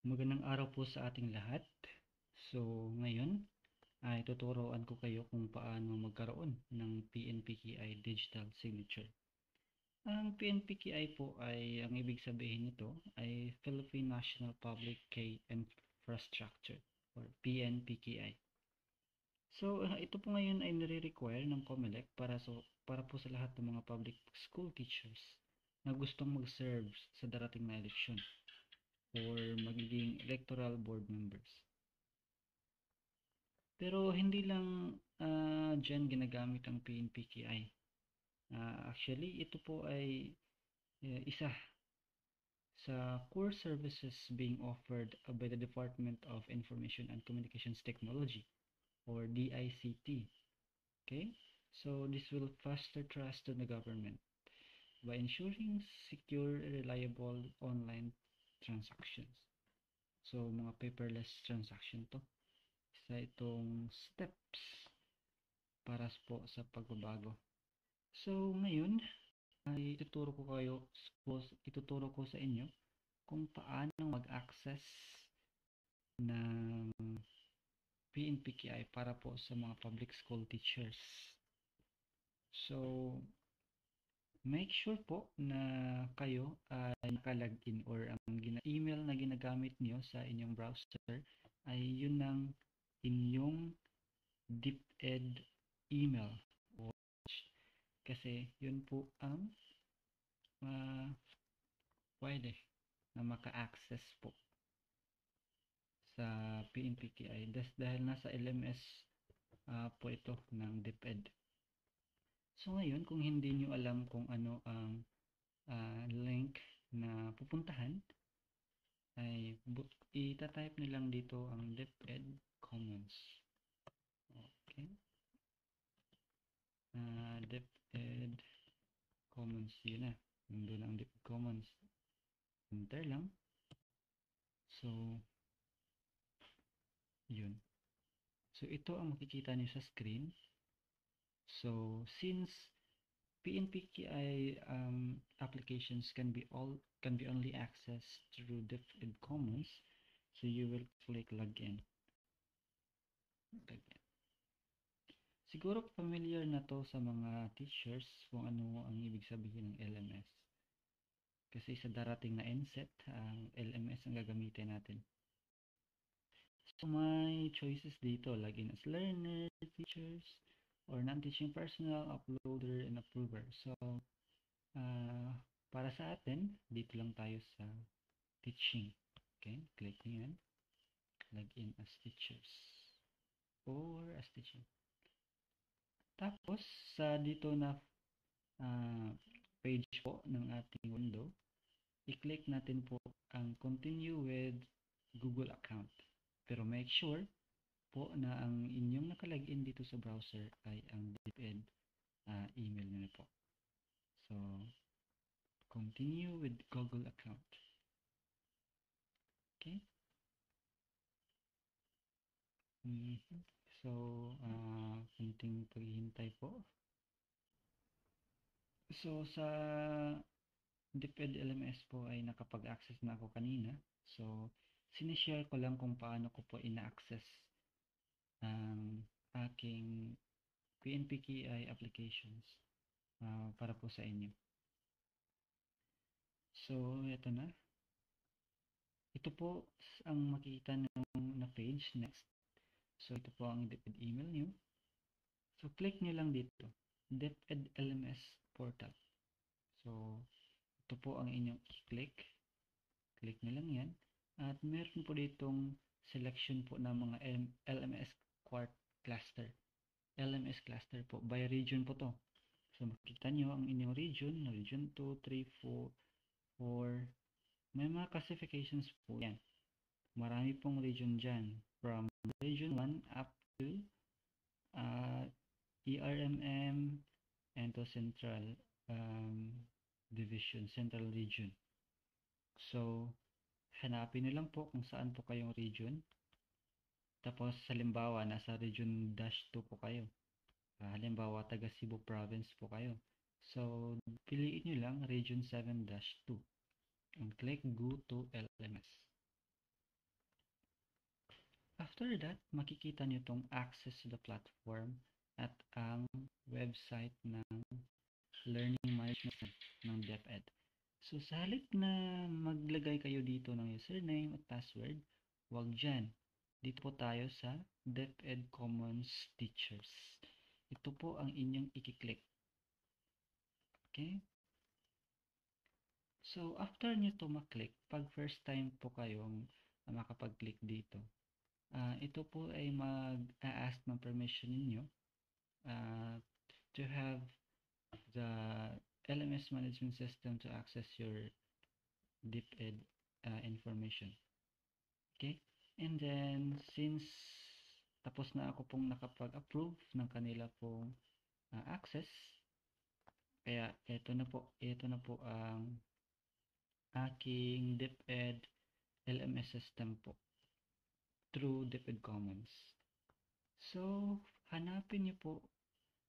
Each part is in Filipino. Magandang araw po sa ating lahat. So ngayon ay tuturuan ko kayo kung paano magkaroon ng PNPKI digital signature. Ang PNPKI po ay, ang ibig sabihin nito ay Philippine National Public Key Infrastructure or PNPKI. So ito po ngayon ay nire-require ng COMELEC para po sa lahat ng mga public school teachers na gustong mag-serve sa darating na eleksyon or magiging electoral board members. Pero hindi lang dyan ginagamit ang PNPKI. Actually, ito po ay isa sa core services being offered by the Department of Information and Communications Technology or DICT. Okay? So this will foster trust in the government by ensuring secure, reliable online transactions. So mga paperless transaction to. Isa itong steps para po sa pagbabago. So ngayon ay ituturo ko sa inyo kung paano mag-access ng PNPKI para po sa mga public school teachers. So make sure po na kayo ay naka-login or ang email na ginagamit niyo sa inyong browser ay yun ng inyong DepEd email. Kasi yun po ang pwede na maka-access po sa PNPKI dahil nasa LMS po ito ng DepEd. So ngayon, kung hindi nyo alam kung ano ang link na pupuntahan, ay itatype nilang dito ang DepEd Commons. Okay. DepEd Commons, yun na. Nandun ang DepEd Commons. Enter lang. So, yun. So, ito ang makikita nyo sa screen. So since PNPKI applications can be only accessed through DepEd Commons, so you will click login. Siguro familiar na to sa mga teachers kung ano ang ibig sabihin ng LMS. Kasi sa darating na NSET, ang LMS ang gagamitin natin. So may choices dito, login as learner, teachers, or non-teaching personnel, uploader, and approver. So, para sa atin, dito lang tayo sa teaching. Okay, click nyo yan. Login as teachers. Or as teaching. Tapos, sa dito na page po ng ating window, i-click natin po ang continue with Google account. Pero make sure po na ang inyong nakalagin dito sa browser ay ang DepEd email nyo po. So, continue with Google account. Okay? So, kunting paghihintay po. So, sa DepEd LMS po ay nakapag-access na ako kanina. So, sinishare ko lang kung paano ko po ina-access ang aking PNPKI applications para po sa inyo. So, ito na. Ito po ang makikita na page next. So, ito po ang DepEd email nyo. So, click nyo lang dito. DepEd LMS Portal. So, ito po ang inyong i-click. Click nyo lang yan. At meron po ditong selection po ng mga LMS cluster. LMS cluster po. By region po to. So, makikita nyo ang inyong region. Region 2, 3, 4, 4. May mga classifications po yan. Marami pong region dyan. From region 1 up to ERMM and to central division, central region. So, hanapin nyo lang po kung saan po kayong region. Tapos, halimbawa, nasa region dash 2 po kayo. Halimbawa, taga Cebu province po kayo. So, piliin nyo lang region 7-2. And click go to LMS. After that, makikita nyo itong access to the platform at ang website ng Learning Management ng DepEd. So, sa halip na maglagay kayo dito ng username at password, wag dyan. Dito po tayo sa DepEd Commons Teachers. Ito po ang inyong ikiklik. Okay? So, after nyo ito maklik, pag first time po kayong makapag-click dito, ito po ay mag-ask ng permission ninyo to have the LMS management system to access your DepEd information. Okay? And then, since tapos na ako pong nakapag-approve ng kanila pong access, kaya ito na po ang aking DepEd LMS system po through DepEd Commons. So, hanapin niyo po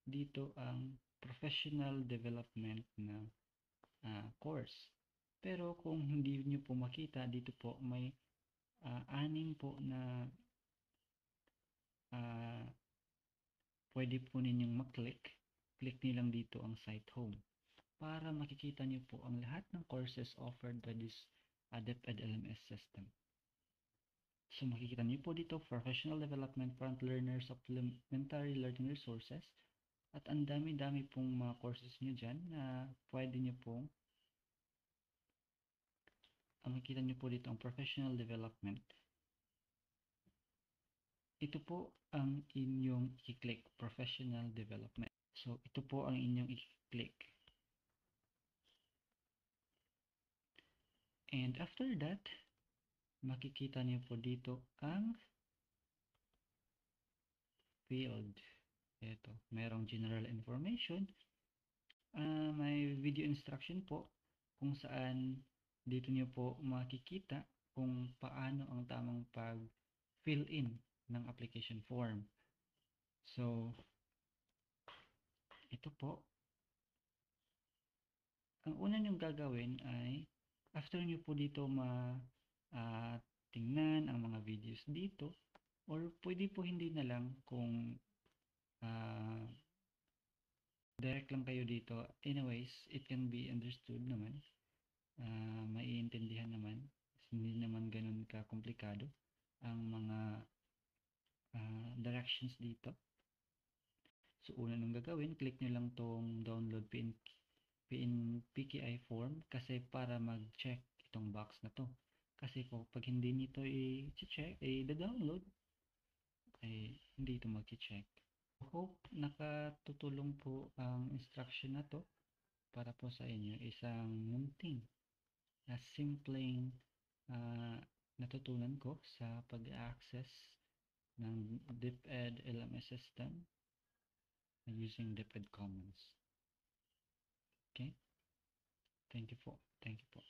dito ang professional development na course. Pero kung hindi niyo po makita, dito po may 6 po na pwede po ninyong mag-click. Click niyo lang dito ang site home para makikita niyo po ang lahat ng courses offered by this DepEd LMS system. So makikita niyo po dito professional development for learners, supplementary learning resources, at ang dami-dami pong mga courses niyo dyan na pwede niyo pong makikita niyo po dito ang professional development. Ito po ang inyong i-click, professional development. So, ito po ang inyong i-click. And after that, makikita niyo po dito ang field. Ito, merong general information. May video instruction po kung saan dito niyo po makikita kung paano ang tamang pag-fill in ng application form. So, ito po. Ang una niyong gagawin ay, after niyo po dito tingnan ang mga videos dito, or pwede po hindi na lang kung direct lang kayo dito. Anyways, it can be understood naman. Maiintindihan naman, hindi naman ganun ka-komplikado ang mga directions dito. So, una nung gagawin, click nyo lang tong download PNPKI form kasi para mag-check itong box na to. Kasi po, pag hindi nito i-check, i-download, ay hindi ito mag-check. Hope nakatutulong po ang instruction na to para po sa inyo. Isang munting na simpleng natutunan ko sa pag-access ng DepEd LMS system using DepEd Commons. Okay? Thank you po.